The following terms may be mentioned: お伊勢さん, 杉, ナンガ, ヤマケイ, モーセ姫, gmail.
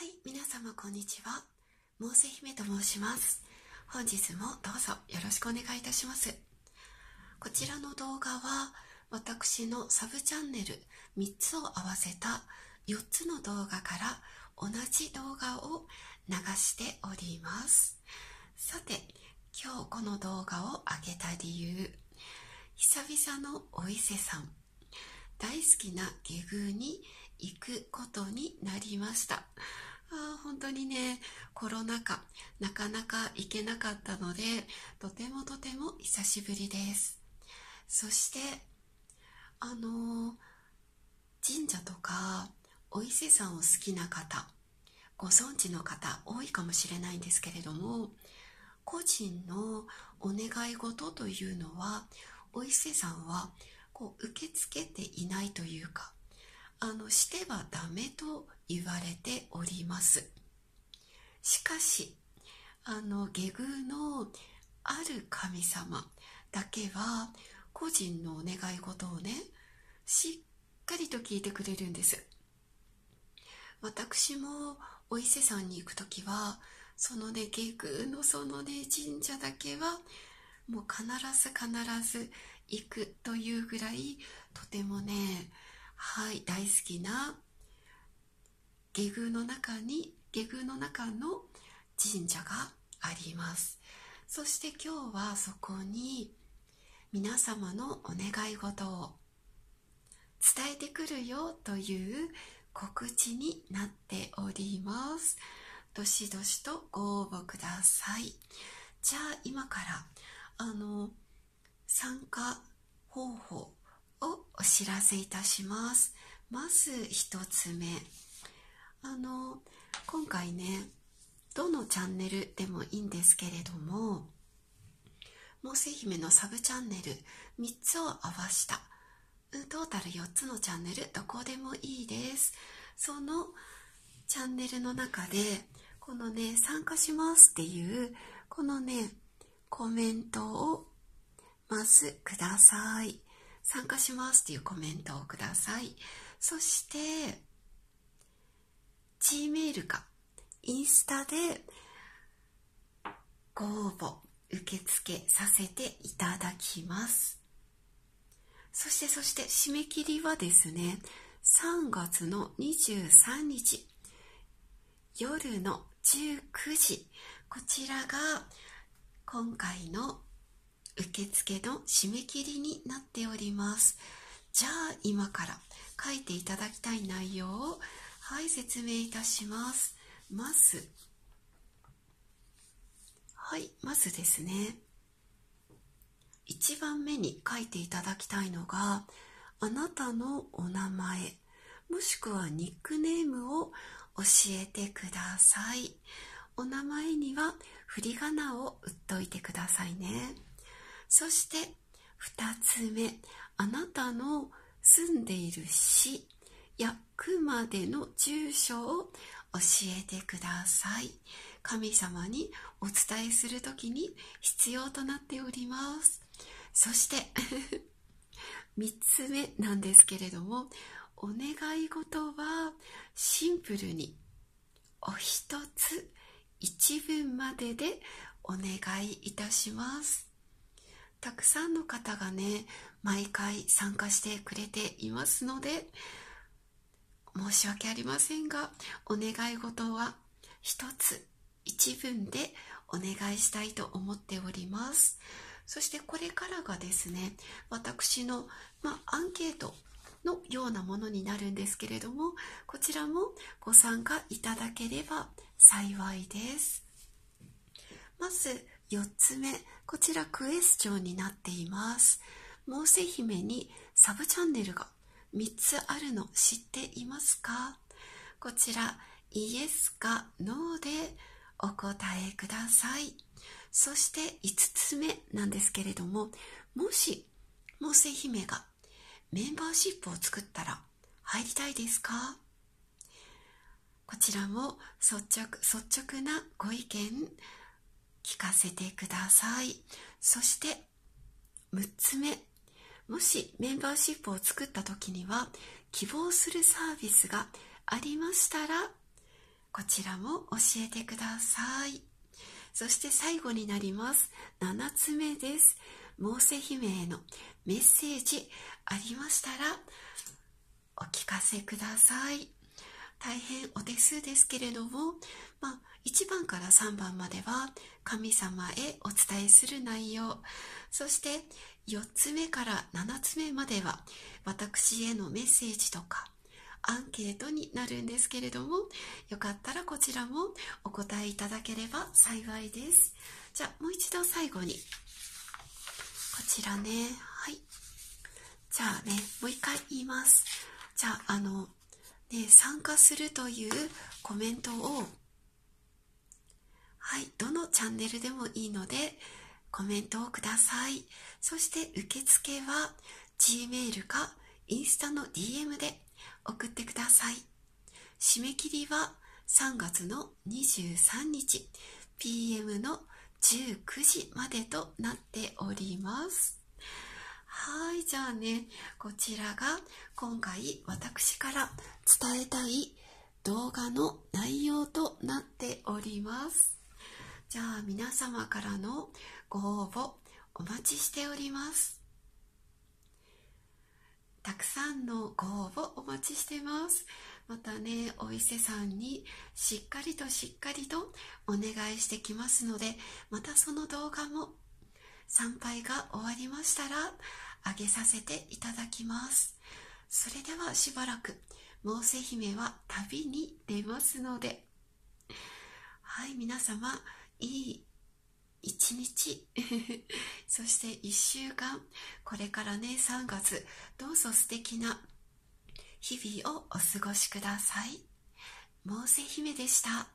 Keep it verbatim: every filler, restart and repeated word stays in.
はい、皆様こんにちは。モーセ姫と申します。本日もどうぞよろしくお願いいたします。こちらの動画は、私のサブチャンネルみっつを合わせたよっつの動画から同じ動画を流しております。さて、今日この動画を上げた理由、久々のお伊勢さん、大好きな下宮に行くことになりました。あー、本当にね、コロナ禍なかなか行けなかったので、とてもとても久しぶりです。そしてあのー、神社とかお伊勢さんを好きな方、ご存知の方多いかもしれないんですけれども、個人のお願い事というのはお伊勢さんはこう受け付けていないというか、あのしてはダメと言われております。しかしあの下宮のある神様だけは個人のお願い事をね、しっかりと聞いてくれるんです。私もお伊勢さんに行くときは、そのね下宮のそのね神社だけはもう必ず必ず行くというぐらい、とてもね、はい、大好きな下宮の中に、下宮の中の神社があります。そして今日はそこに皆様のお願い事を伝えてくるよという告知になっております。どしどしとご応募ください。じゃあ今からあの参加方法をお知らせいたします。まずひとつめ、あの今回ね、どのチャンネルでもいいんですけれども、モーセ姫のサブチャンネルみっつを合わしたトータルよっつのチャンネル、どこでもいいです。そのチャンネルの中でこのね、参加しますっていうこのねコメントをまずください。参加しますというコメントをください。そして、ジーメール かインスタでご応募受け付けさせていただきます。そして、そして締め切りはですね、さんがつのにじゅうさんにち、夜のじゅうくじ、こちらが今回の受付の締め切りになっております。じゃあ今から書いていただきたい内容を、はい、説明いたします。まずはいまずですね、いちばんめに書いていただきたいのが、あなたのお名前もしくはニックネームを教えてください。お名前には振り仮名を打っといてくださいね。そしてふたつめ、あなたの住んでいる市や区までの住所を教えてください。神様にお伝えするときに必要となっております。そしてみっつめなんですけれども、お願い事はシンプルにお一つ一文まででお願いいたします。たくさんの方がね、毎回参加してくれていますので、申し訳ありませんが、お願い事は一つ一文でお願いしたいと思っております。そしてこれからがですね、私の、まあ、アンケートのようなものになるんですけれども、こちらもご参加いただければ幸いです。まずよっつめ、こちらクエスチョンになっています。モーセ姫にサブチャンネルがみっつあるの知っていますか？こちらイエスかノーでお答えください。そしていつつめなんですけれども、もしモーセ姫がメンバーシップを作ったら入りたいですか？こちらも率直、率直なご意見聞かせてください。そしてむっつめ、もしメンバーシップを作った時には希望するサービスがありましたらこちらも教えてください。そして最後になります。ななつめです。モーセ姫へのメッセージありましたらお聞かせください。大変お手数ですけれども、まあ、いちばんからさんばんまでは神様へお伝えする内容、そしてよっつめからななつめまでは私へのメッセージとかアンケートになるんですけれども、よかったらこちらもお答えいただければ幸いです。じゃあもう一度最後にこちらね、はい。じゃあね、もう一回言います。じゃああのね、参加するというコメントを、はい、どのチャンネルでもいいのでコメントをください。そして受付は ジーメール かインスタの ディーエム で送ってください。締め切りはさんがつのにじゅうさんにち ピーエム のじゅうくじまでとなっております。はい、じゃあね、こちらが今回私から伝えたい動画の内容となっております。じゃあ皆様からのご応募お待ちしております。たくさんのご応募お待ちしてます。またね、お伊勢さんにしっかりとしっかりとお願いしてきますので、またその動画も参拝が終わりましたら上げさせていただきます。それではしばらくモーセ姫は旅に出ますので、はい、皆様いい一日そしていっしゅうかん、これからねさんがつどうぞ素敵な日々をお過ごしください。モーセ姫でした。